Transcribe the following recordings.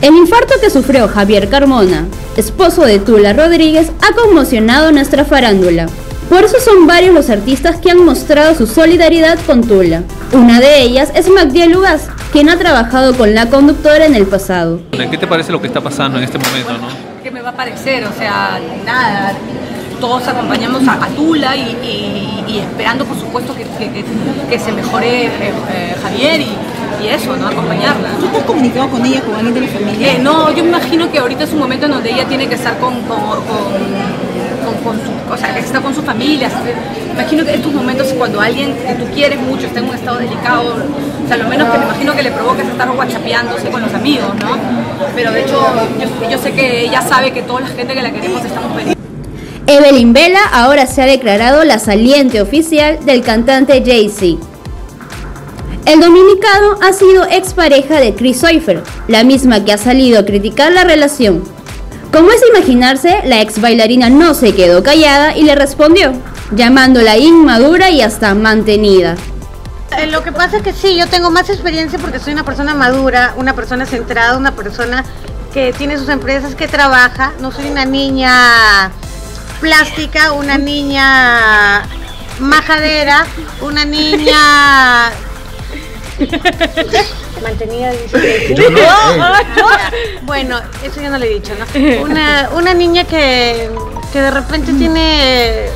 El infarto que sufrió Javier Carmona, esposo de Tula Rodríguez, ha conmocionado nuestra farándula. Por eso son varios los artistas que han mostrado su solidaridad con Tula. Una de ellas es Magdiel Ugaz, quien ha trabajado con la conductora en el pasado. ¿Qué te parece lo que está pasando en este momento, no? ¿Qué me va a parecer? O sea, nada. Todos acompañamos a Tula y esperando, por supuesto, que se mejore Javier y eso, ¿no? Acompañarla. ¿Tú te has comunicado con ella, con alguien de la familia? No, yo me imagino que ahorita es un momento en donde ella tiene que estar está con su familia. Imagino que en estos momentos, cuando alguien que tú quieres mucho está en un estado delicado, o sea, lo menos que me imagino que le provoca es estar whatsappeándose con los amigos, ¿no? Pero de hecho, yo sé que ella sabe que toda la gente que la queremos estamos pendientes. Evelyn Vela ahora se ha declarado la saliente oficial del cantante Jay Z. El dominicano ha sido expareja de Chris Soifer, la misma que ha salido a criticar la relación. Como es imaginarse, la ex bailarina no se quedó callada y le respondió, llamándola inmadura y hasta mantenida. Lo que pasa es que sí, yo tengo más experiencia porque soy una persona madura, una persona centrada, una persona que tiene sus empresas, que trabaja. No soy una niña plástica, una niña majadera, una niña mantenida. Bueno, eso ya no le he dicho, ¿no? Una niña que de repente tiene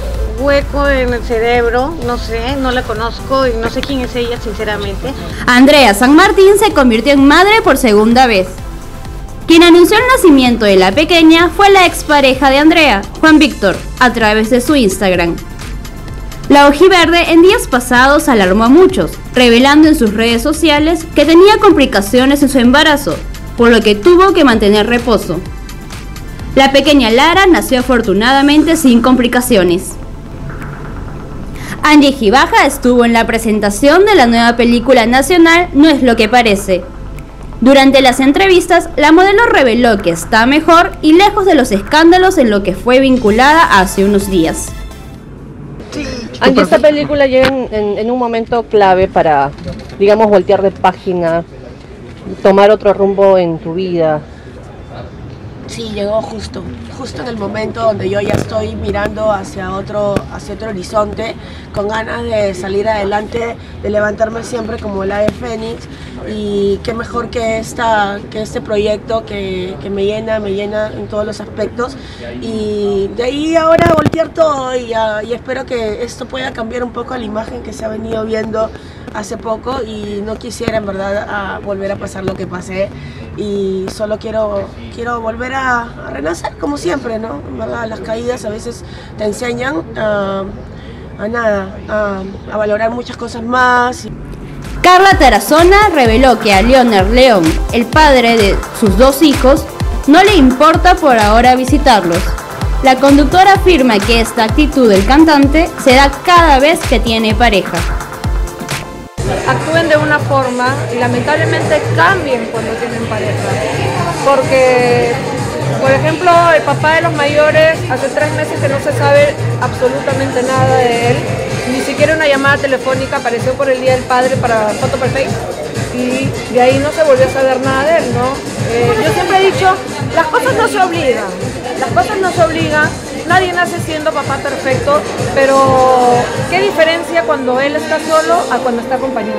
hueco en el cerebro, no sé, no la conozco y no sé quién es ella, sinceramente. Andrea San Martín se convirtió en madre por segunda vez. Quien anunció el nacimiento de la pequeña fue la expareja de Andrea, Juan Víctor, a través de su Instagram. La ojiverde en días pasados alarmó a muchos, revelando en sus redes sociales que tenía complicaciones en su embarazo, por lo que tuvo que mantener reposo. La pequeña Lara nació afortunadamente sin complicaciones. Angie Gibaja estuvo en la presentación de la nueva película nacional No es lo que parece. Durante las entrevistas, la modelo reveló que está mejor y lejos de los escándalos en los que fue vinculada hace unos días. Angie, esta película llega en un momento clave para, digamos, voltear de página, tomar otro rumbo en tu vida. Sí, llegó justo en el momento donde yo ya estoy mirando hacia otro horizonte, con ganas de salir adelante, de levantarme siempre como el ave fénix. Y qué mejor que este proyecto que me llena en todos los aspectos. Y de ahí ahora voltear todo y espero que esto pueda cambiar un poco la imagen que se ha venido viendo hace poco. Y no quisiera en verdad volver a pasar lo que pasé. Y solo quiero volver a renacer como siempre, ¿no? En verdad, las caídas a veces te enseñan a valorar muchas cosas más. Carla Tarazona reveló que a Leonard León, el padre de sus dos hijos, no le importa por ahora visitarlos. La conductora afirma que esta actitud del cantante se da cada vez que tiene pareja. Actúen de una forma y lamentablemente cambien cuando tienen pareja. Porque, por ejemplo, el papá de los mayores hace 3 meses que no se sabe absolutamente nada de él. Ni siquiera una llamada telefónica, apareció por el Día del Padre para foto por Facebook y de ahí no se volvió a saber nada de él, ¿no? Yo siempre he dicho, las cosas no se obligan, nadie nace siendo papá perfecto, pero qué diferencia cuando él está solo a cuando está acompañado.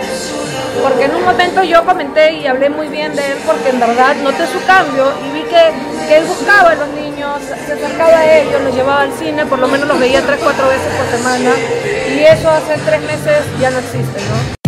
Porque en un momento yo comenté y hablé muy bien de él porque en verdad noté su cambio y vi que él buscaba a los niños, se acercaba a ellos, los llevaba al cine, por lo menos los veía 3 o 4 veces por semana y eso hace 3 meses ya no existe, ¿no?